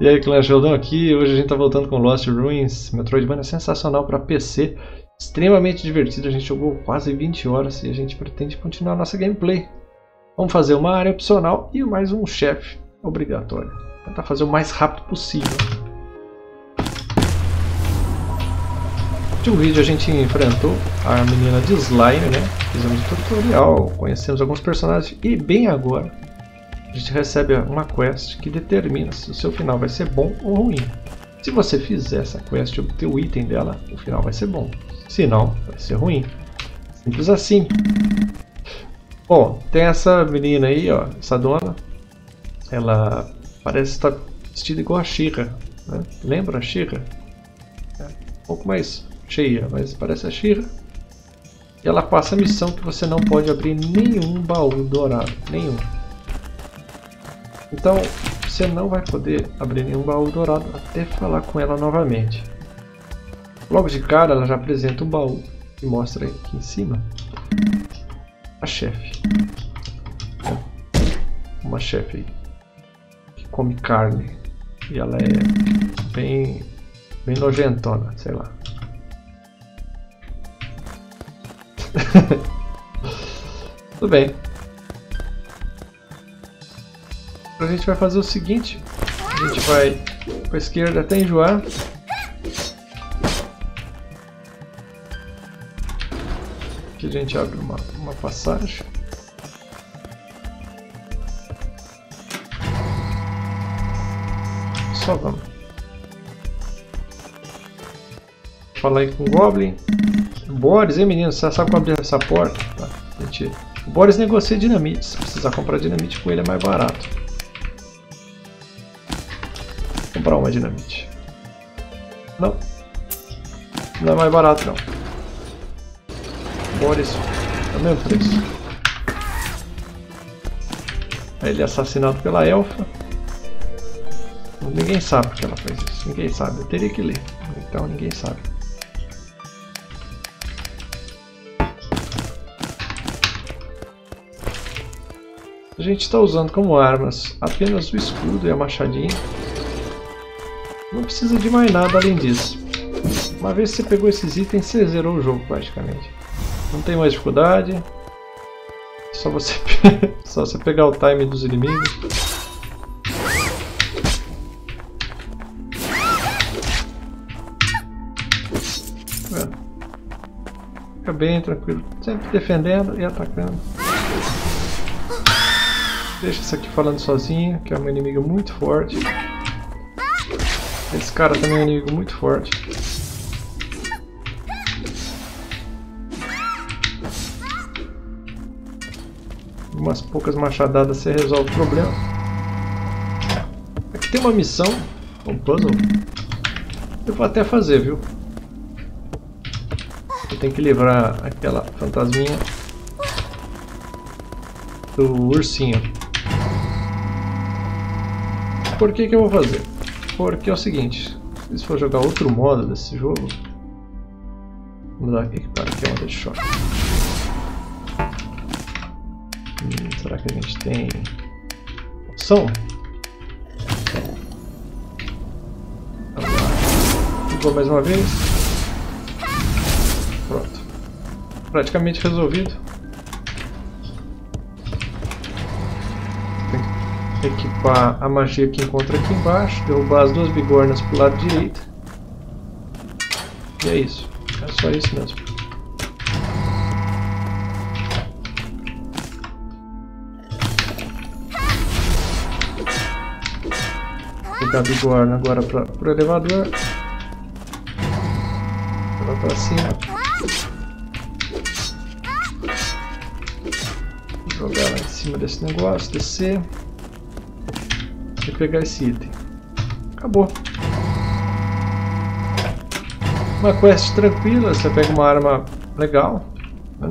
E aí, Clã Sheldon aqui, hoje a gente tá voltando com Lost Ruins, Metroidvania sensacional para PC, extremamente divertido, a gente jogou quase 20 horas e a gente pretende continuar a nossa gameplay. Vamos fazer uma área opcional e mais um chefe obrigatório, tentar fazer o mais rápido possível. De um vídeo a gente enfrentou a menina de slime, né? Fizemos um tutorial, conhecemos alguns personagens e bem agora a gente recebe uma quest que determina se o seu final vai ser bom ou ruim. Se você fizer essa quest e obter o item dela, o final vai ser bom. Se não, vai ser ruim. Simples assim. Bom, tem essa menina aí, ó, essa dona. Ela parece estar vestida igual a She-Ra, né? Lembra a She-Ra? É um pouco mais cheia, mas parece a She-Ra. E ela passa a missão que você não pode abrir nenhum baú dourado, nenhum. Então, você não vai poder abrir nenhum baú dourado até falar com ela novamente. Logo de cara, ela já apresenta o baú e mostra aqui em cima a chefe. Uma chefe que come carne e ela é bem nojentona, sei lá. Tudo bem. A gente vai fazer o seguinte, a gente vai para a esquerda até enjoar. Aqui a gente abre uma passagem. Só vamos. Falar aí com o Goblin. Boris, hein menino, você sabe como abrir essa porta? Tá, a gente... O Boris negocia dinamite, se precisar comprar dinamite com ele é mais barato. Comprar uma dinamite. Não. Não é mais barato não. Boris. É o mesmo preço. Ele é assassinado pela elfa. Ninguém sabe porque ela fez isso. Ninguém sabe. Eu teria que ler. Então ninguém sabe. A gente está usando como armas apenas o escudo e a machadinha. Não precisa de mais nada além disso. Uma vez que você pegou esses itens, você zerou o jogo praticamente. Não tem mais dificuldade. Só você pegar o time dos inimigos. Fica bem tranquilo. Sempre defendendo e atacando. Deixa isso aqui falando sozinho, que é uma inimiga muito forte. Esse cara também é um inimigo muito forte. Umas poucas machadadas você resolve o problema. Aqui tem uma missão, um puzzle. Eu vou até fazer, viu? Eu tenho que livrar aquela fantasminha do ursinho. Por que que eu vou fazer? Porque é o seguinte, se for jogar outro modo desse jogo, vamos mudar aqui para que é uma de choque. Será que a gente tem opção? Vamos lá. Vou mais uma vez. Pronto. Praticamente resolvido. Equipar a magia que encontra aqui embaixo, derrubar as duas bigornas pro lado direito. E é isso, é só isso mesmo. Pegar a bigorna agora pro elevador. Ela pra cima. Vou jogar ela em cima desse negócio, descer. E pegar esse item. Acabou. Uma quest tranquila, você pega uma arma legal, né?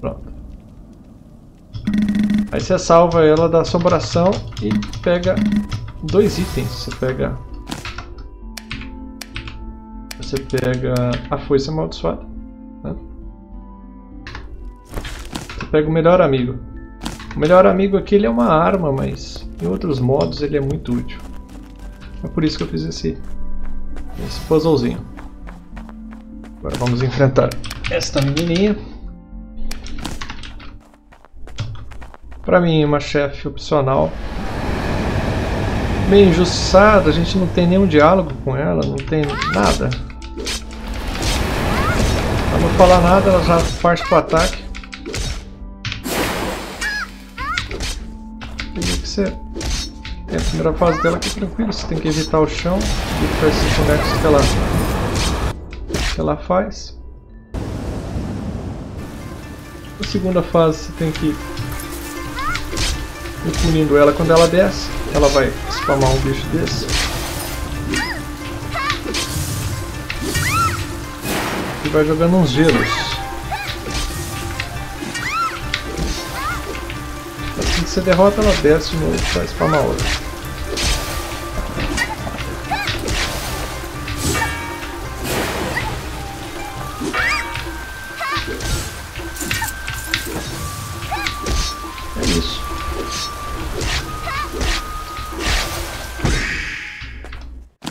Pronto. Aí você salva ela da assombração e pega dois itens. Você pega a foice amaldiçoada, né? Você pega o melhor amigo. O melhor amigo aqui ele é uma arma, mas em outros modos ele é muito útil. É por isso que eu fiz esse puzzlezinho. Agora vamos enfrentar esta menininha. Pra mim, uma chefe opcional. Meio injustiçada, a gente não tem nenhum diálogo com ela, não tem nada. Pra não falar nada, ela já parte pro ataque. Tem a primeira fase dela aqui tranquilo, você tem que evitar o chão, evitar esses bonecos que ela faz. Na segunda fase você tem que ir punindo ela quando ela desce, ela vai spamar um bicho desse. E vai jogando uns gelos. Você derrota, ela desce de novo para spamar outra. É isso.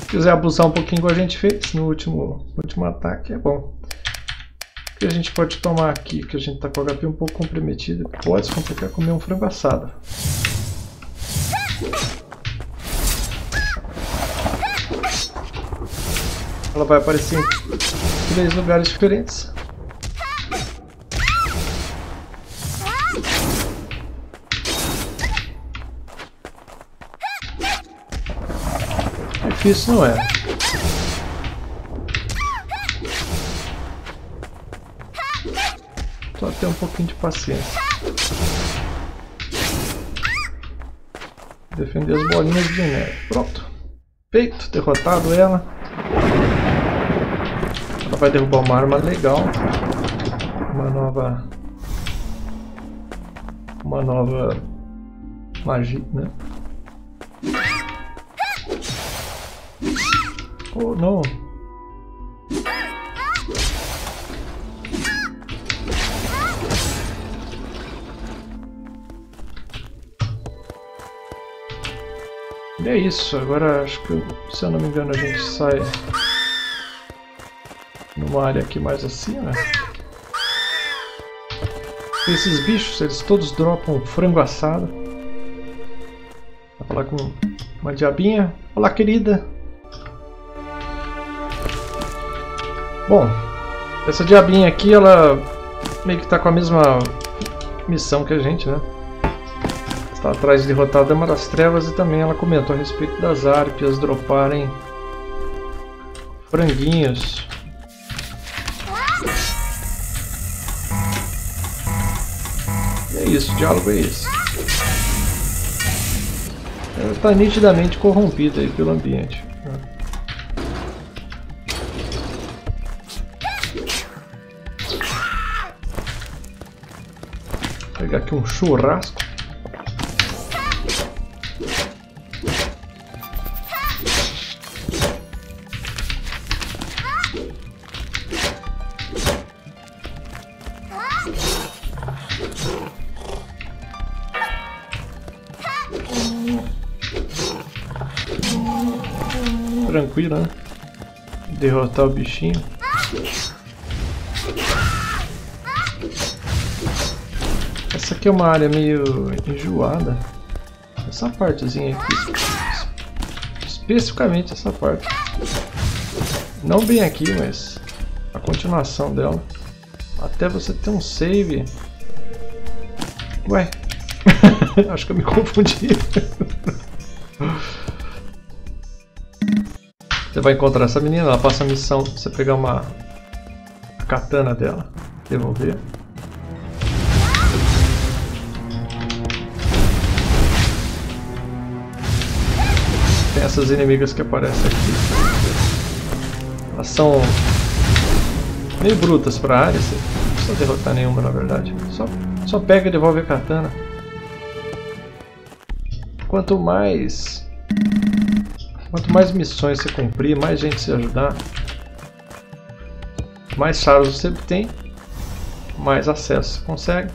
Se quiser abusar um pouquinho como a gente fez no último ataque, é bom. Que a gente pode tomar aqui, que a gente tá com o HP um pouco comprometido, pode se complicar comer um frango assado. Ela vai aparecer em 3 lugares diferentes. Difícil não é. Só ter um pouquinho de paciência. Defender as bolinhas de neve. Pronto. Feito. Derrotado ela. Ela vai derrubar uma arma legal. Uma nova magia, né? Oh, não. E é isso, agora acho que, se eu não me engano, a gente sai numa área aqui mais assim, né? Esses bichos, eles todos dropam frango assado. Vai falar com uma diabinha. Olá, querida! Bom, essa diabinha aqui, ela meio que tá com a mesma missão que a gente, né? Está atrás de derrotar a Dama das Trevas e também ela comentou a respeito das árpias droparem franguinhos. E é isso, o diálogo é esse. Ela está nitidamente corrompida aí pelo ambiente. Vou pegar aqui um churrasco. Tranquilo, né? Derrotar o bichinho. Essa aqui é uma área meio enjoada. Essa partezinha aqui, especificamente essa parte. Não bem aqui, mas a continuação dela. Até você ter um save. Ué, acho que eu me confundi. Você vai encontrar essa menina, ela passa a missão de você pegar a katana dela, devolver. Tem essas inimigas que aparecem aqui. Elas são meio brutas para a área, você não precisa derrotar nenhuma na verdade. Só pega e devolve a katana. Quanto mais missões você cumprir, mais gente se ajudar, mais chaves você obtém, mais acesso você consegue.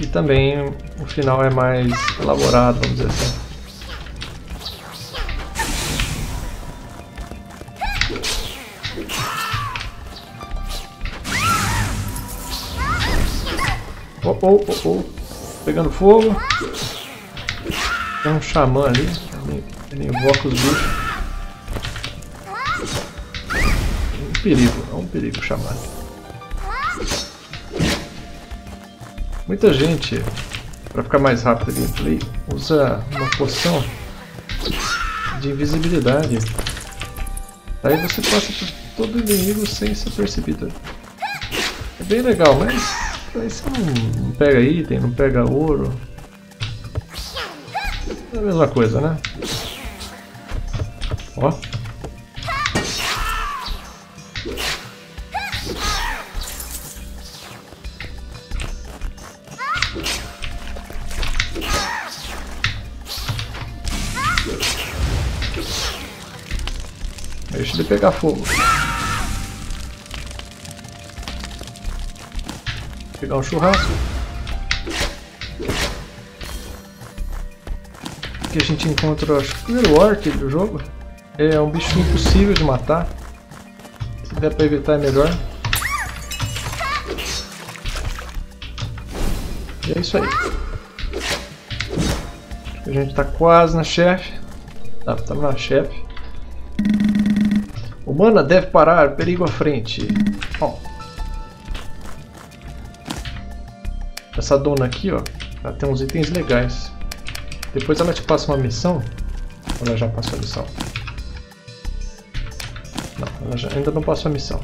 E também o final é mais elaborado, vamos dizer assim. Pegando fogo. Tem um xamã ali. Ele invoca os bichos. Um perigo, é um perigo xamã. Muita gente, para ficar mais rápido a gameplay, usa uma poção de invisibilidade. Aí você passa por todo inimigo sem ser percebido. É bem legal, mas aí você não pega item, não pega ouro. É a mesma coisa, né? Ó. Deixa ele pegar fogo. Pegar um churrasco. Aqui a gente encontra, acho que o primeiro orc do jogo. É um bicho impossível de matar. Se der para evitar é melhor. E é isso aí. Acho que a gente está quase na chefe. Tá, estamos na chefe. Humana deve parar, perigo à frente. Bom. Essa dona aqui, ó, ela tem uns itens legais. Depois ela te passa uma missão. Ou ela já passou a missão? Não, ela ainda não passou a missão.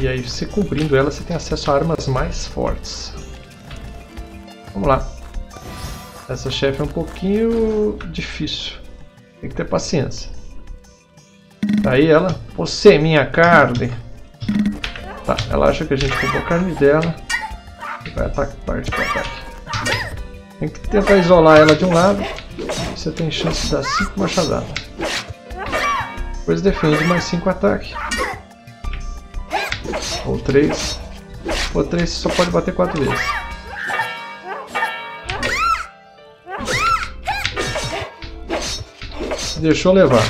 E aí, você cobrindo ela, você tem acesso a armas mais fortes. Vamos lá. Essa chefe é um pouquinho difícil. Tem que ter paciência. Aí ela, você minha carne. Tá, ela acha que a gente comprou a carne dela. Vai atacar, parte para ataque. Tem que tentar isolar ela de um lado. Você tem chance de dar 5 machadadas. Depois defende mais 5 ataques. Ou 3. Ou 3 você só pode bater 4 vezes. Se deixou levar.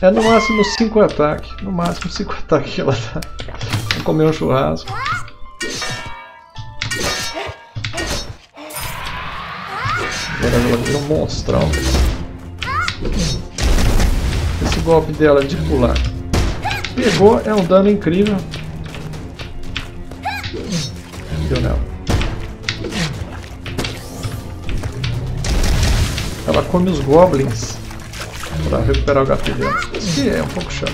É no máximo 5 ataques. No máximo 5 ataques que ela dá. Vou comer um churrasco. Agora ela vira um monstrão. Esse golpe dela de pular. Pegou, é um dano incrível. Deu nela. Ela come os goblins. Pra recuperar o HP dela. Isso que é um pouco chato.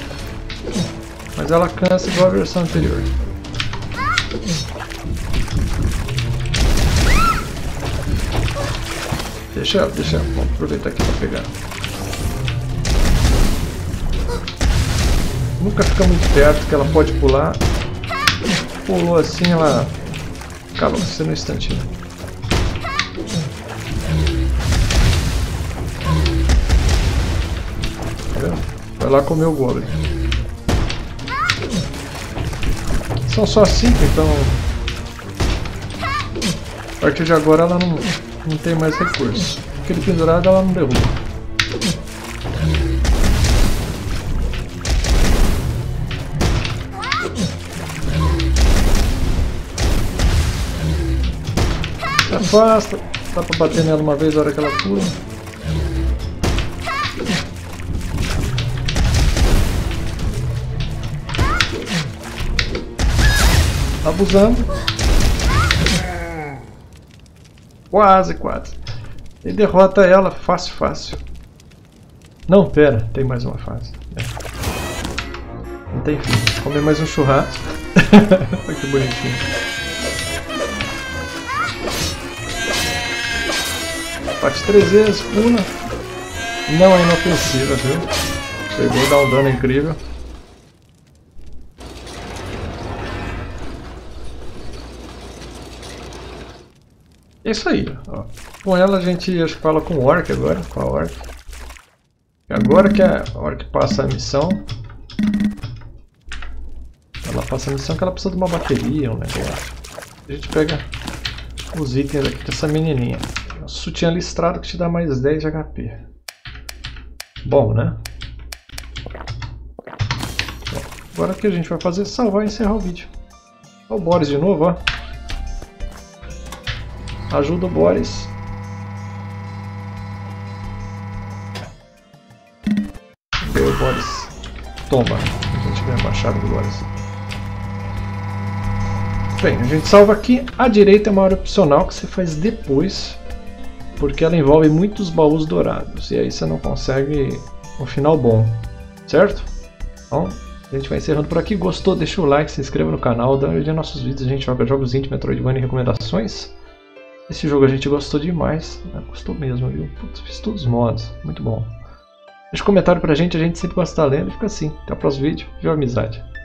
Mas ela cansa igual a versão anterior. Deixa ela, deixa ela. Vamos aproveitar aqui pra pegar. Nunca fica muito perto que ela pode pular. Pulou assim, ela acaba você no instantinho. Vai lá comer o Goblin. São só 5, então a partir de agora ela não tem mais recurso. Aquele pendurado ela não derruba. Se afasta, dá pra bater nela uma vez na hora que ela pula. Abusando. Quase, quase. E derrota ela fácil, fácil. Não, pera, tem mais uma fase. É. Não tem fim. Comer mais um churrasco. Olha que bonitinho. Bate 3 vezes, pula. Não é inofensiva, viu? Pegou, dá um dano incrível. É isso aí, ó. Com ela a gente acho que fala com o Orc agora, com a Orc. Agora que a Orc passa a missão, ela passa a missão que ela precisa de uma bateria, um negócio. A gente pega os itens aqui dessa menininha. O sutiã listrado que te dá mais 10 de HP. Bom, né? Bom, agora o que a gente vai fazer é salvar e encerrar o vídeo. Olha o Boris de novo, ó. Ajuda o Boris. Deu o Boris. Toma. A gente ganha a machado do Boris. Bem, a gente salva aqui. A direita é uma área opcional que você faz depois, porque ela envolve muitos baús dourados. E aí você não consegue um final bom. Certo? Então, a gente vai encerrando por aqui. Gostou? Deixa o like, se inscreva no canal. Daí nossos vídeos a gente joga jogos indie, Metroidvania e recomendações. Esse jogo a gente gostou demais, né? Gostou mesmo, viu? Putz, fiz todos os modos, muito bom. Deixa um comentário pra gente sempre gosta de estar lendo e fica assim. Até o próximo vídeo, viu, amizade?